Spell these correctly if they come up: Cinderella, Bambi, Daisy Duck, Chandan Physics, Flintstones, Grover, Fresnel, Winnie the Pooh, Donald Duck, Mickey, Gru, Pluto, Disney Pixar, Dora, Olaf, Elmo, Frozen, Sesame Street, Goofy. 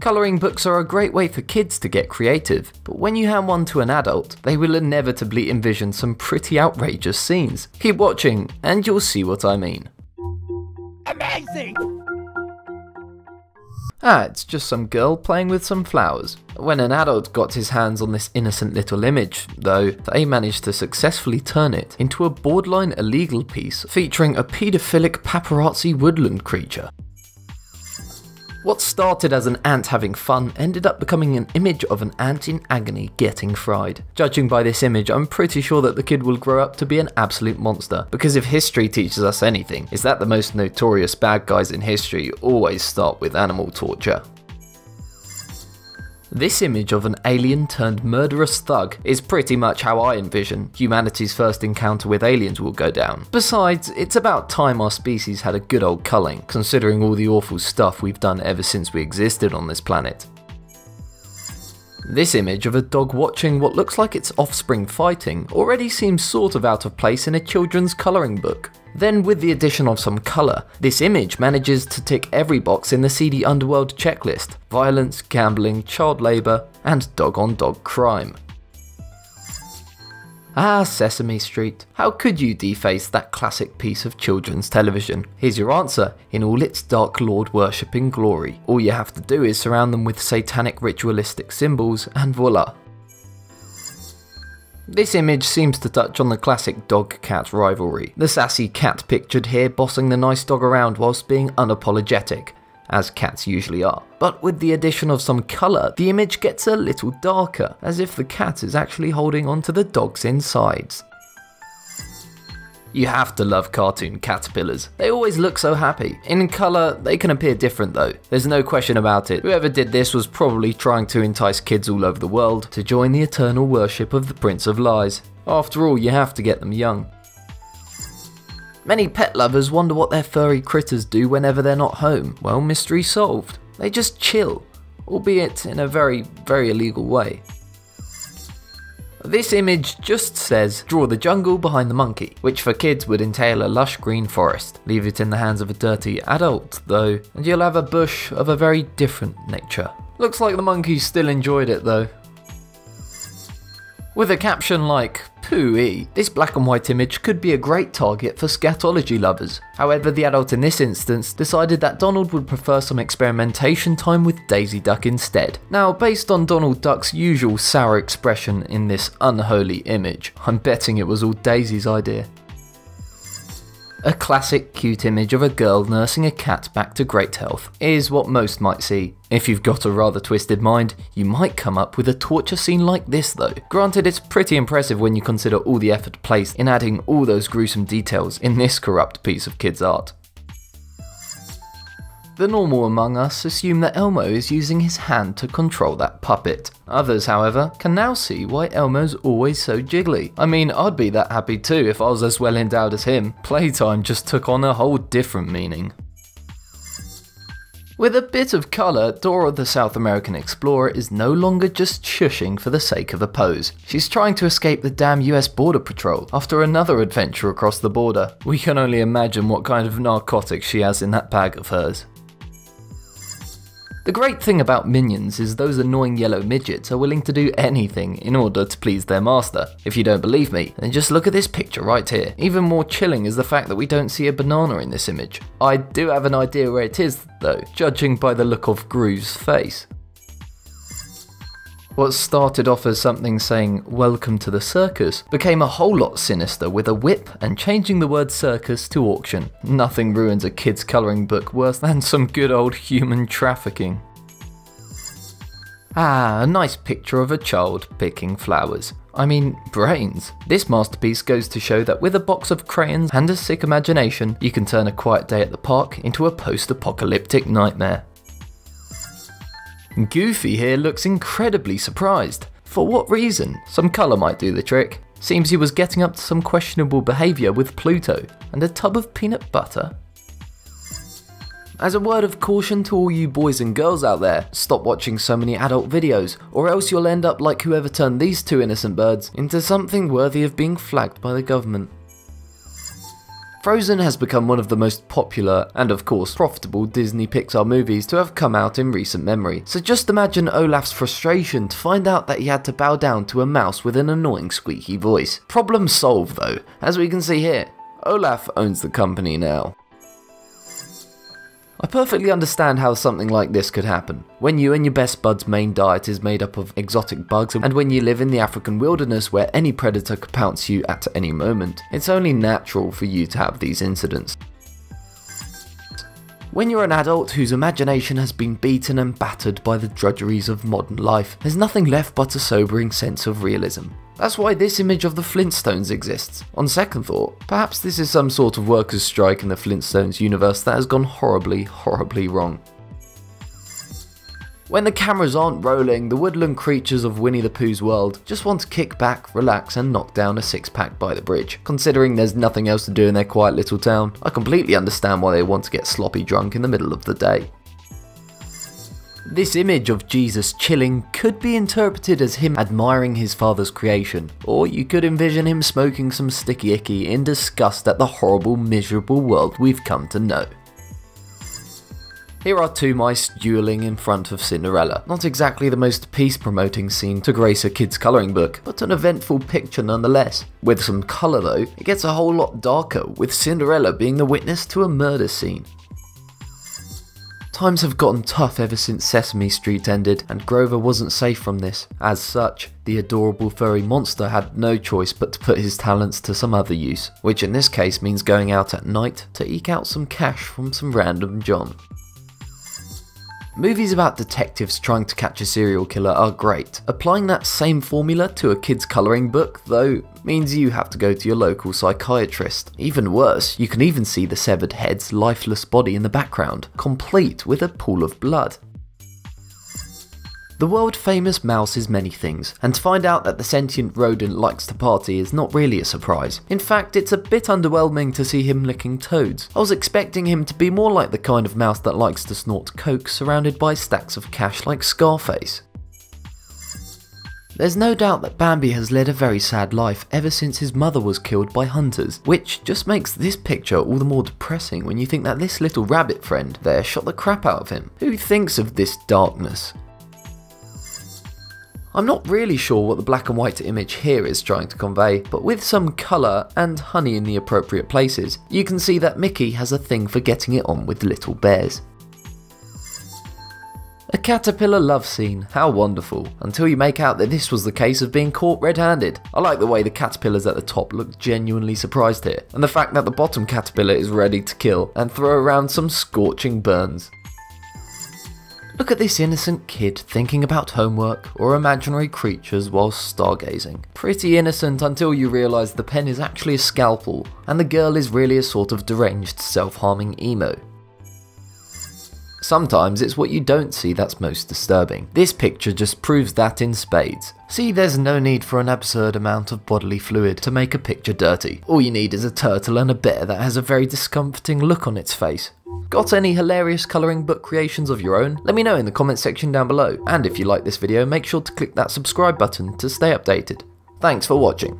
Colouring books are a great way for kids to get creative, but when you hand one to an adult, they will inevitably envision some pretty outrageous scenes. Keep watching, and you'll see what I mean. Amazing! It's just some girl playing with some flowers. When an adult got his hands on this innocent little image, though, they managed to successfully turn it into a borderline illegal piece featuring a paedophilic paparazzi woodland creature. What started as an ant having fun ended up becoming an image of an ant in agony getting fried. Judging by this image, I'm pretty sure that the kid will grow up to be an absolute monster, because if history teaches us anything, it's that the most notorious bad guys in history always start with animal torture. This image of an alien turned murderous thug is pretty much how I envision humanity's first encounter with aliens will go down. Besides, it's about time our species had a good old culling, considering all the awful stuff we've done ever since we existed on this planet. This image of a dog watching what looks like its offspring fighting already seems sort of out of place in a children's colouring book. Then with the addition of some colour, this image manages to tick every box in the seedy underworld checklist: violence, gambling, child labour, and dog-on-dog crime. Sesame Street. How could you deface that classic piece of children's television? Here's your answer, in all its dark lord worshipping glory. All you have to do is surround them with satanic ritualistic symbols and voila. This image seems to touch on the classic dog-cat rivalry. The sassy cat pictured here bossing the nice dog around whilst being unapologetic, as cats usually are. But with the addition of some colour, the image gets a little darker, as if the cat is actually holding onto the dog's insides. You have to love cartoon caterpillars. They always look so happy. In colour, they can appear different though. There's no question about it. Whoever did this was probably trying to entice kids all over the world to join the eternal worship of the Prince of Lies. After all, you have to get them young. Many pet lovers wonder what their furry critters do whenever they're not home. Well, mystery solved. They just chill, albeit in a very, very illegal way. This image just says, draw the jungle behind the monkey, which for kids would entail a lush green forest. Leave it in the hands of a dirty adult, though, and you'll have a bush of a very different nature. Looks like the monkeys still enjoyed it, though. With a caption like, "Pooey," this black and white image could be a great target for scatology lovers. However, the adult in this instance decided that Donald would prefer some experimentation time with Daisy Duck instead. Now, based on Donald Duck's usual sour expression in this unholy image, I'm betting it was all Daisy's idea. A classic cute image of a girl nursing a cat back to great health is what most might see. If you've got a rather twisted mind, you might come up with a torture scene like this though. Granted, it's pretty impressive when you consider all the effort placed in adding all those gruesome details in this corrupt piece of kids' art. The normal among us assume that Elmo is using his hand to control that puppet. Others, however, can now see why Elmo's always so jiggly. I mean, I'd be that happy too if I was as well endowed as him. Playtime just took on a whole different meaning. With a bit of colour, Dora the South American explorer is no longer just shushing for the sake of a pose. She's trying to escape the damn US border patrol after another adventure across the border. We can only imagine what kind of narcotics she has in that bag of hers. The great thing about minions is those annoying yellow midgets are willing to do anything in order to please their master. If you don't believe me, then just look at this picture right here. Even more chilling is the fact that we don't see a banana in this image. I do have an idea where it is though, judging by the look of Gru's face. What started off as something saying "Welcome to the circus" became a whole lot sinister with a whip and changing the word circus to auction. Nothing ruins a kid's colouring book worse than some good old human trafficking. A nice picture of a child picking flowers. I mean, brains. This masterpiece goes to show that with a box of crayons and a sick imagination, you can turn a quiet day at the park into a post-apocalyptic nightmare. Goofy here looks incredibly surprised. For what reason? Some colour might do the trick. Seems he was getting up to some questionable behaviour with Pluto and a tub of peanut butter. As a word of caution to all you boys and girls out there, stop watching so many adult videos, or else you'll end up like whoever turned these two innocent birds into something worthy of being flagged by the government. Frozen has become one of the most popular and of course profitable Disney Pixar movies to have come out in recent memory, so just imagine Olaf's frustration to find out that he had to bow down to a mouse with an annoying squeaky voice. Problem solved though, as we can see here, Olaf owns the company now. I perfectly understand how something like this could happen. When you and your best bud's main diet is made up of exotic bugs and when you live in the African wilderness where any predator could pounce you at any moment, it's only natural for you to have these incidents. When you're an adult whose imagination has been beaten and battered by the drudgeries of modern life, there's nothing left but a sobering sense of realism. That's why this image of the Flintstones exists. On second thought, perhaps this is some sort of workers' strike in the Flintstones universe that has gone horribly, horribly wrong. When the cameras aren't rolling, the woodland creatures of Winnie the Pooh's world just want to kick back, relax and knock down a six-pack by the bridge. Considering there's nothing else to do in their quiet little town, I completely understand why they want to get sloppy drunk in the middle of the day. This image of Jesus chilling could be interpreted as him admiring his father's creation, or you could envision him smoking some sticky icky in disgust at the horrible, miserable world we've come to know. Here are two mice dueling in front of Cinderella, not exactly the most peace-promoting scene to grace a kid's colouring book, but an eventful picture nonetheless. With some colour though, it gets a whole lot darker, with Cinderella being the witness to a murder scene. Times have gotten tough ever since Sesame Street ended, and Grover wasn't safe from this. As such, the adorable furry monster had no choice but to put his talents to some other use, which in this case means going out at night to eke out some cash from some random John. Movies about detectives trying to catch a serial killer are great. Applying that same formula to a kid's colouring book, though, means you have to go to your local psychiatrist. Even worse, you can even see the severed head's lifeless body in the background, complete with a pool of blood. The world-famous mouse is many things, and to find out that the sentient rodent likes to party is not really a surprise. In fact, it's a bit underwhelming to see him licking toads. I was expecting him to be more like the kind of mouse that likes to snort coke surrounded by stacks of cash like Scarface. There's no doubt that Bambi has led a very sad life ever since his mother was killed by hunters, which just makes this picture all the more depressing when you think that this little rabbit friend there shot the crap out of him. Who thinks of this darkness? I'm not really sure what the black and white image here is trying to convey, but with some colour and honey in the appropriate places, you can see that Mickey has a thing for getting it on with little bears. A caterpillar love scene, how wonderful, until you make out that this was the case of being caught red-handed. I like the way the caterpillars at the top look genuinely surprised here, and the fact that the bottom caterpillar is ready to kill and throw around some scorching burns. Look at this innocent kid thinking about homework or imaginary creatures while stargazing. Pretty innocent until you realise the pen is actually a scalpel and the girl is really a sort of deranged self-harming emo. Sometimes it's what you don't see that's most disturbing. This picture just proves that in spades. See, there's no need for an absurd amount of bodily fluid to make a picture dirty. All you need is a turtle and a bear that has a very discomforting look on its face. Got any hilarious colouring book creations of your own? Let me know in the comment section down below, and if you like this video, make sure to click that subscribe button to stay updated. Thanks for watching.